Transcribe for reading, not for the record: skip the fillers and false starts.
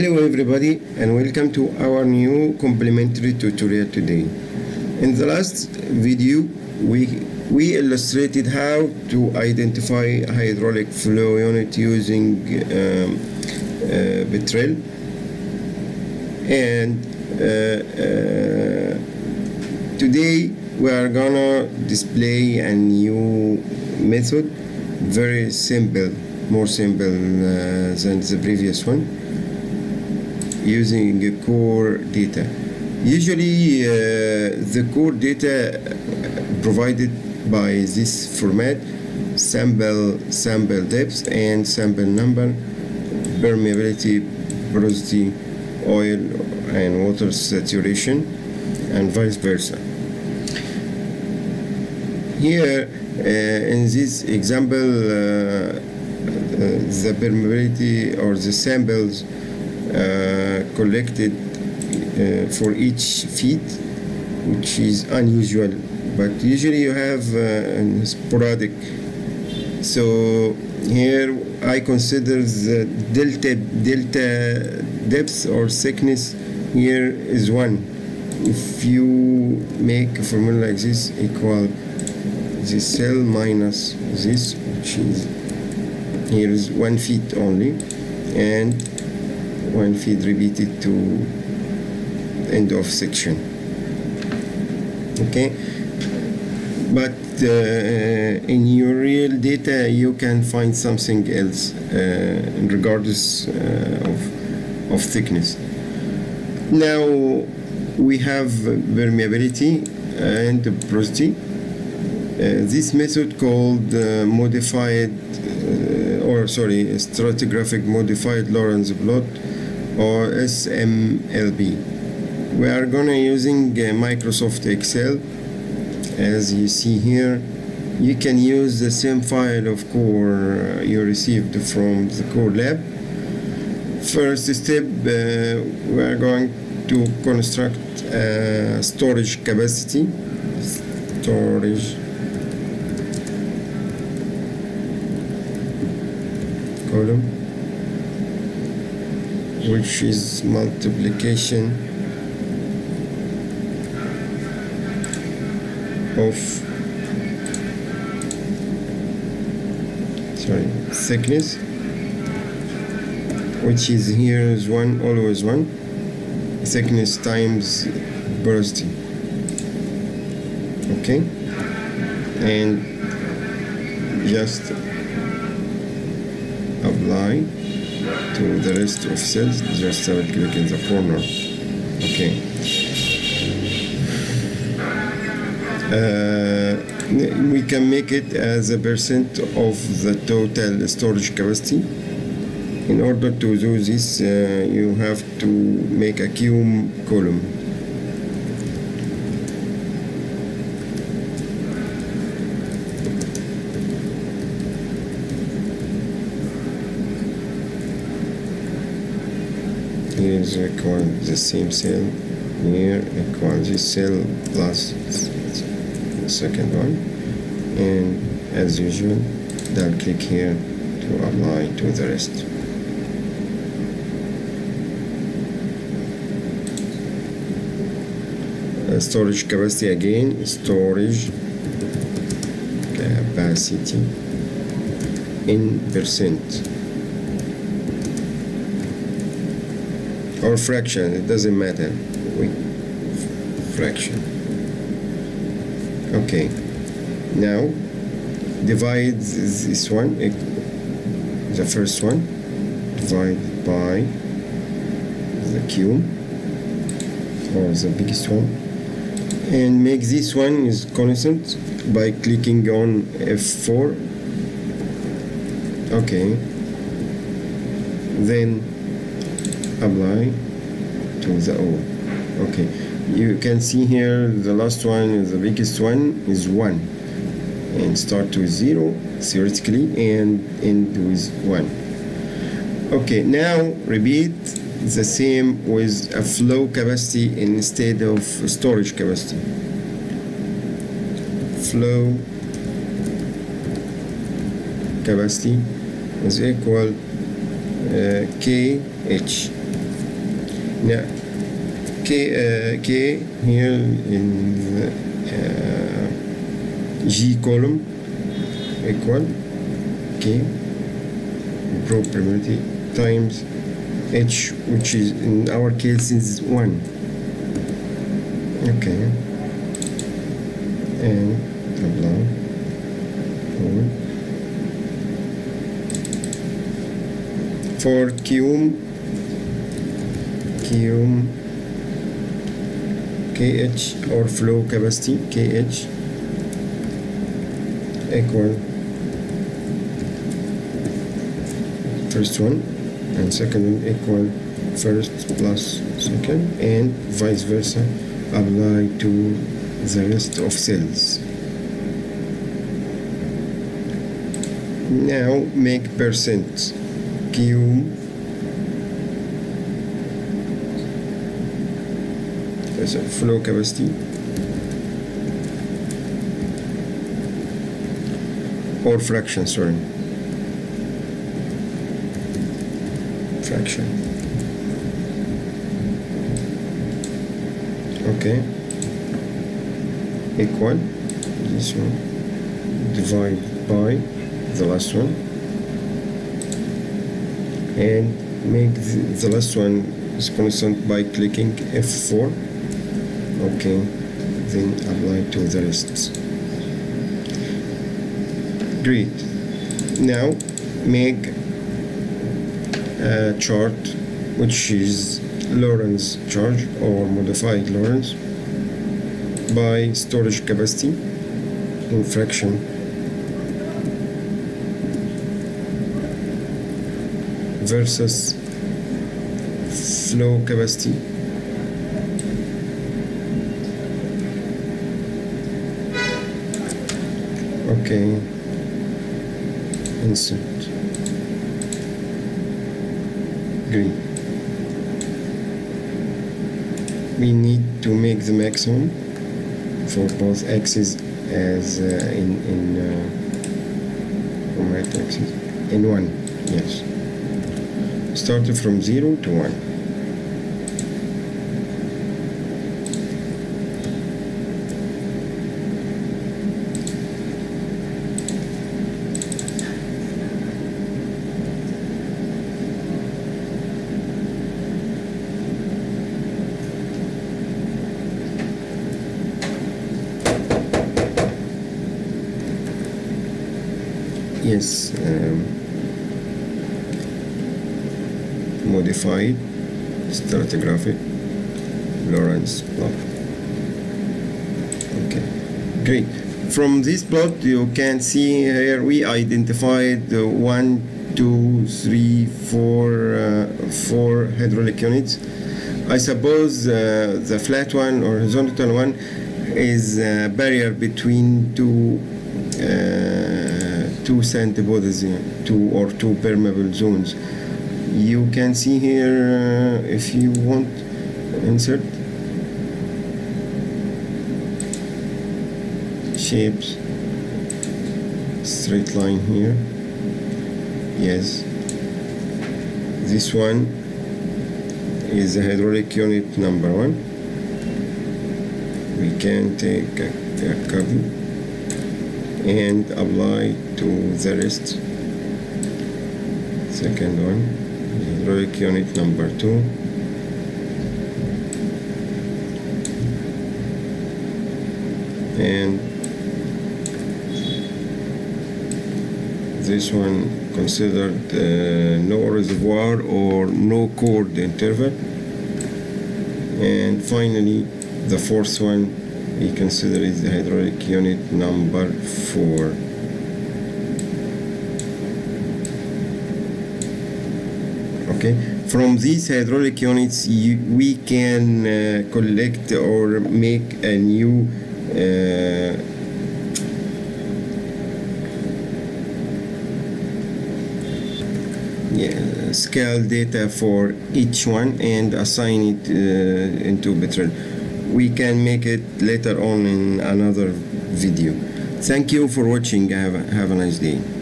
Hello everybody, and welcome to our new complementary tutorial today. In the last video we illustrated how to identify hydraulic flow unit using Petrel, and today we are gonna display a new method, very simple, more simple than the previous one, using core data. Usually the core data provided by this format, sample depth and sample number, permeability, porosity, oil and water saturation, and vice versa. Here in this example the permeability or the samples collected for each feed, which is unusual, but usually you have sporadic. So here I consider the delta depth or thickness here is 1. If you make a formula like this, equal this cell minus this, which is here is 1 feed only, and 1 feed repeated to end of section. Okay, but in your real data you can find something else regardless of thickness. Now we have permeability and porosity. This method called stratigraphic modified Lorenz plot, or SMLB. We are gonna using Microsoft Excel. As you see here, you can use the same file of core you received from the core lab. First step, we are going to construct storage capacity. Storage column, which is multiplication of thickness, which is here is 1, always 1, thickness times porosity. Okay, and just apply to the rest of cells. Just double click in the corner. Okay. We can make it as a percent of the total storage capacity. In order to do this, you have to make a cube column. Here is equal the same cell, here equal this cell plus the second one, and as usual double click here to apply to the rest. Storage capacity again, storage capacity in percent or fraction, it doesn't matter. Fraction. Okay. Now divide this one, the first one, divide by the cube or the biggest one, and make this one is constant by clicking on F4. Okay. Then apply to the O. Okay, you can see here the last one, the biggest one is 1, and start with 0 theoretically and end with 1. Okay, now repeat the same with a flow capacity instead of storage capacity. Flow capacity is equal KH. yeah, K here in G column equal K pro probability times H, which is in our case is 1. Okay, and tableau for Qum KH or flow capacity KH equal first one and second one equal first plus second and vice versa, apply to the rest of cells. Now make percent Qum as a flow capacity or fraction, sorry, fraction. Okay, equal this one divide by the last one, and make the last one is constant by clicking F4. Okay, then apply to the rest. Great. Now make a chart which is Lorenz chart or modified Lorenz by storage capacity in fraction. Versus flow capacity . Okay insert green. We need to make the maximum for both axes as in right axis in one, yes. Started from 0 to 1. Yes. Modified stratigraphic Lorenz plot. Okay, great. From this plot, you can see here we identified 4 hydraulic units. I suppose the flat one or horizontal one is a barrier between two sand bodies, two permeable zones. You can see here if you want insert shapes straight line here, yes, this one is a hydraulic unit number 1. We can take a copy and apply to the rest. Second one hydraulic unit number 2, and this one considered no reservoir or no chord interval, and finally the fourth one we consider is the hydraulic unit number 4. Okay. From these hydraulic units, we can collect or make a new scale data for each one and assign it into Petrel. We can make it later on in another video. Thank you for watching. Have a nice day.